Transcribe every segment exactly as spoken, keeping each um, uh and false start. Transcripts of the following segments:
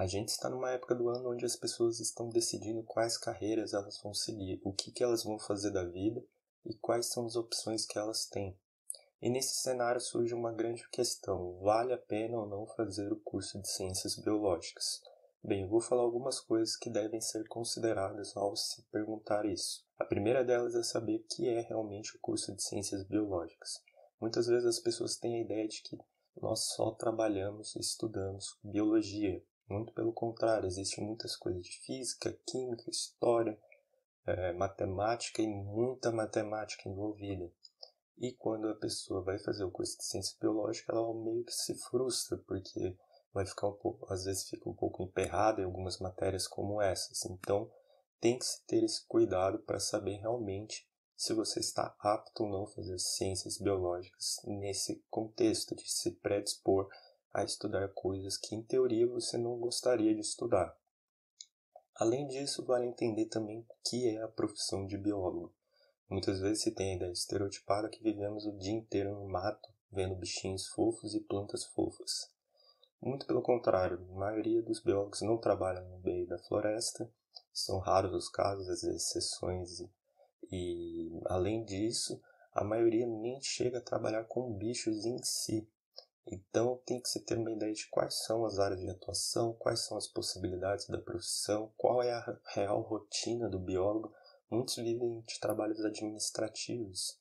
A gente está numa época do ano onde as pessoas estão decidindo quais carreiras elas vão seguir, o que, que elas vão fazer da vida e quais são as opções que elas têm. E nesse cenário surge uma grande questão, vale a pena ou não fazer o curso de Ciências Biológicas? Bem, eu vou falar algumas coisas que devem ser consideradas ao se perguntar isso. A primeira delas é saber o que é realmente o curso de Ciências Biológicas. Muitas vezes as pessoas têm a ideia de que nós só trabalhamos e estudamos biologia. Muito pelo contrário, existem muitas coisas de física, química, história, é, matemática e muita matemática envolvida. E quando a pessoa vai fazer o curso de ciência biológica, ela meio que se frustra, porque vai ficar um pouco, às vezes fica um pouco emperrada em algumas matérias como essas. Então, tem que se ter esse cuidado para saber realmente se você está apto ou não a fazer ciências biológicas nesse contexto de se predispor a estudar coisas que, em teoria, você não gostaria de estudar. Além disso, vale entender também o que é a profissão de biólogo. Muitas vezes se tem a ideia estereotipada que vivemos o dia inteiro no mato, vendo bichinhos fofos e plantas fofas. Muito pelo contrário, a maioria dos biólogos não trabalha no meio da floresta, são raros os casos, as exceções, e, e além disso, a maioria nem chega a trabalhar com bichos em si. Então, tem que se ter uma ideia de quais são as áreas de atuação, quais são as possibilidades da profissão, qual é a real rotina do biólogo. Muitos vivem de trabalhos administrativos,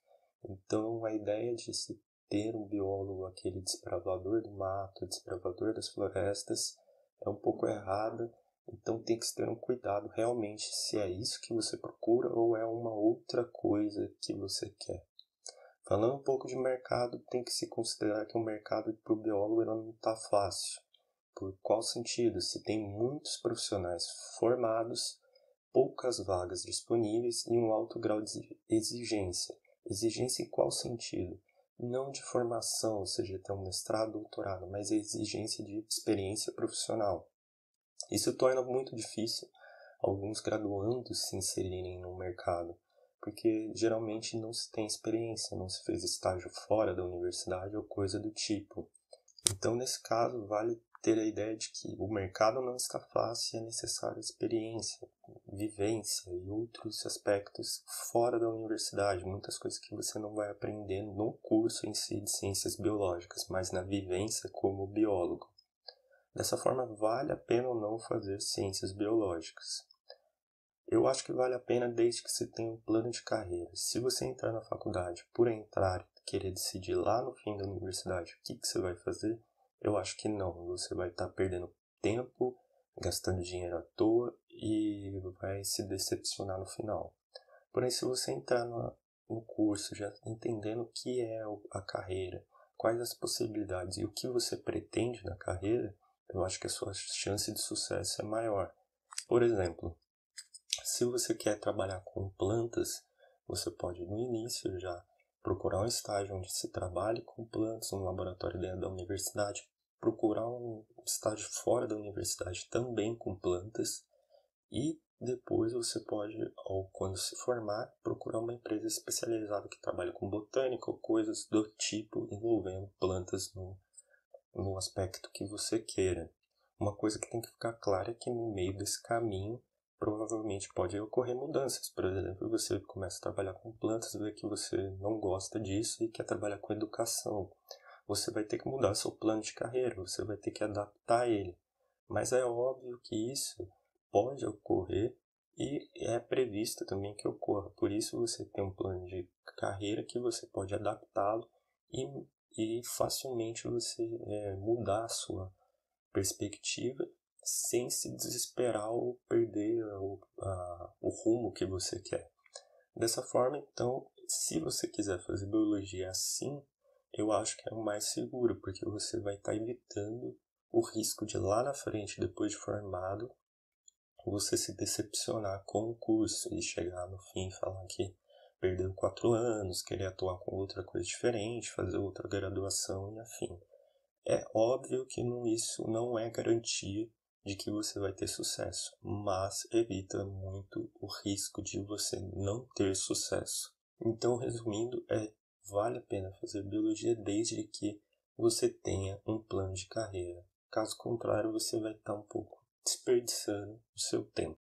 então a ideia de se ter um biólogo, aquele desbravador do mato, desbravador das florestas, é um pouco errada, então tem que se ter um cuidado realmente se é isso que você procura ou é uma outra coisa que você quer. Falando um pouco de mercado, tem que se considerar que o mercado para o biólogo ela não está fácil. Por qual sentido? Se tem muitos profissionais formados, poucas vagas disponíveis e um alto grau de exigência. Exigência em qual sentido? Não de formação, ou seja, ter um mestrado, doutorado, mas a exigência de experiência profissional. Isso torna muito difícil alguns graduandos se inserirem no mercado, porque geralmente não se tem experiência, não se fez estágio fora da universidade ou coisa do tipo. Então, nesse caso, vale ter a ideia de que o mercado não está fácil e é necessária experiência, vivência e outros aspectos fora da universidade, muitas coisas que você não vai aprender no curso em si de ciências biológicas, mas na vivência como biólogo. Dessa forma, vale a pena ou não fazer ciências biológicas? Eu acho que vale a pena desde que você tenha um plano de carreira. Se você entrar na faculdade por entrar e querer decidir lá no fim da universidade o que, que você vai fazer, eu acho que não. Você vai estar perdendo tempo, gastando dinheiro à toa e vai se decepcionar no final. Porém, se você entrar no curso já entendendo o que é a carreira, quais as possibilidades e o que você pretende na carreira, eu acho que a sua chance de sucesso é maior. Por exemplo, se você quer trabalhar com plantas, você pode no início já procurar um estágio onde se trabalhe com plantas, um laboratório dentro da universidade, procurar um estágio fora da universidade também com plantas e depois você pode, ou quando se formar, procurar uma empresa especializada que trabalha com botânica ou coisas do tipo envolvendo plantas no, no aspecto que você queira. Uma coisa que tem que ficar clara é que no meio desse caminho, provavelmente pode ocorrer mudanças, por exemplo, você começa a trabalhar com plantas, vê que você não gosta disso e quer trabalhar com educação. Você vai ter que mudar seu plano de carreira, você vai ter que adaptar ele. Mas é óbvio que isso pode ocorrer e é previsto também que ocorra. Por isso você tem um plano de carreira que você pode adaptá-lo e, e facilmente você é, mudar a sua perspectiva sem se desesperar ou perder o, a, o rumo que você quer. Dessa forma, então, se você quiser fazer biologia assim, eu acho que é o mais seguro, porque você vai estar evitando o risco de lá na frente, depois de formado, você se decepcionar com o curso e chegar no fim e falar que perdeu quatro anos, querer atuar com outra coisa diferente, fazer outra graduação e afim. É óbvio que não, isso não é garantia de que você vai ter sucesso, mas evita muito o risco de você não ter sucesso. Então, resumindo, é, vale a pena fazer biologia desde que você tenha um plano de carreira. Caso contrário, você vai estar um pouco Espírito Santo no seu tempo.